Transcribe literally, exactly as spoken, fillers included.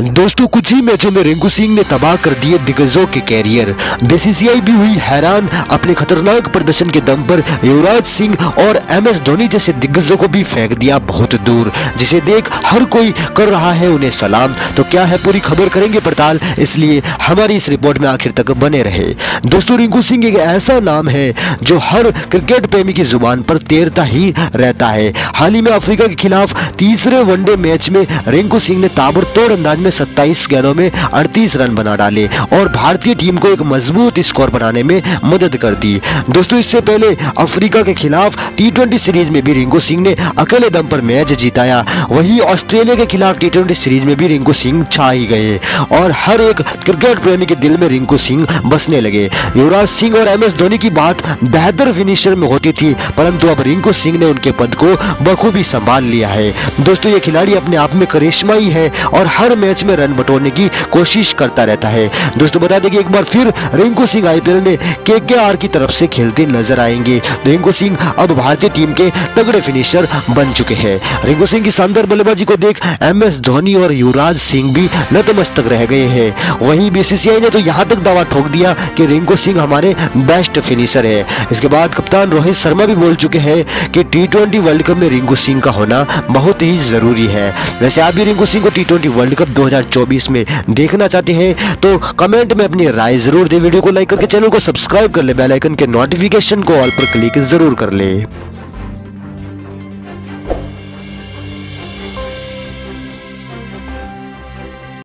दोस्तों कुछ ही मैचों में रिंकू सिंह ने तबाह कर दिए दिग्गजों के कैरियर। बीसीसीआई भी हुई हैरान, अपने खतरनाक प्रदर्शन के दम पर युवराज सिंह और एमएस धोनी जैसे दिग्गजों को भी फेंक दिया बहुत दूर, जिसे देख हर कोई कर रहा है उन्हें सलाम। तो क्या है पूरी खबर, करेंगे पड़ताल, इसलिए हमारी इस रिपोर्ट में आखिर तक बने रहे। दोस्तों रिंकू सिंह एक ऐसा नाम है जो हर क्रिकेट प्रेमी की जुबान पर तैरता ही रहता है। हाल ही में अफ्रीका के खिलाफ तीसरे वनडे मैच में रिंकू सिंह ने ताबड़तोड़ अंदाज में सत्ताईस गेंदों में अड़तीस रन बना डाले और भारतीय टीम को एक मजबूत स्कोर बनाने में मदद कर दी। दोस्तों इससे पहले अफ्रीका के खिलाफ टी ट्वेंटी सीरीज में भी रिंकू सिंह ने अकेले दम पर मैच जीताया। वहीं ऑस्ट्रेलिया के खिलाफ टी ट्वेंटी सीरीज में भी रिंकू सिंह छा ही गए और हर एक क्रिकेट प्रेमी के दिल में रिंकू सिंह बसने लगे। युवराज सिंह और एम एस धोनी की बात बेहतर फिनिशर में होती थी, परंतु अब रिंकू सिंह ने उनके पद को बखूबी संभाल लिया है। दोस्तों ये खिलाड़ी अपने आप में करिश्माई है और हर मैच में रन बटोरने की कोशिश करता रहता है। दोस्तों बता दें कि एक बार फिर रिंकू सिंह आईपीएल में केकेआर की तरफ से खेलते नजर आएंगे। रिंकू सिंह अब भारतीय टीम के तगड़े फिनिशर बन चुके हैं। रिंकू सिंह की शानदार बल्लेबाजी को देख एमएस धोनी और युवराज सिंह भी नतमस्तक रह गए हैं। वहीं बीसीसीआई ने तो यहां तक दावा ठोक दिया कि रिंकू सिंह हमारे बेस्ट फिनिशर है। इसके बाद कप्तान रोहित शर्मा भी बोल चुके हैं कि टी ट्वेंटी वर्ल्ड कप में रिंकू सिंह का होना बहुत ही जरूरी है। वैसे आप भी रिंकू सिंह को टी ट्वेंटी वर्ल्ड कप दो हज़ार चौबीस में देखना चाहते हैं तो कमेंट में अपनी राय जरूर दें। वीडियो को लाइक करके चैनल को सब्सक्राइब कर ले, बेल आइकन के नोटिफिकेशन को ऑल पर क्लिक जरूर कर ले।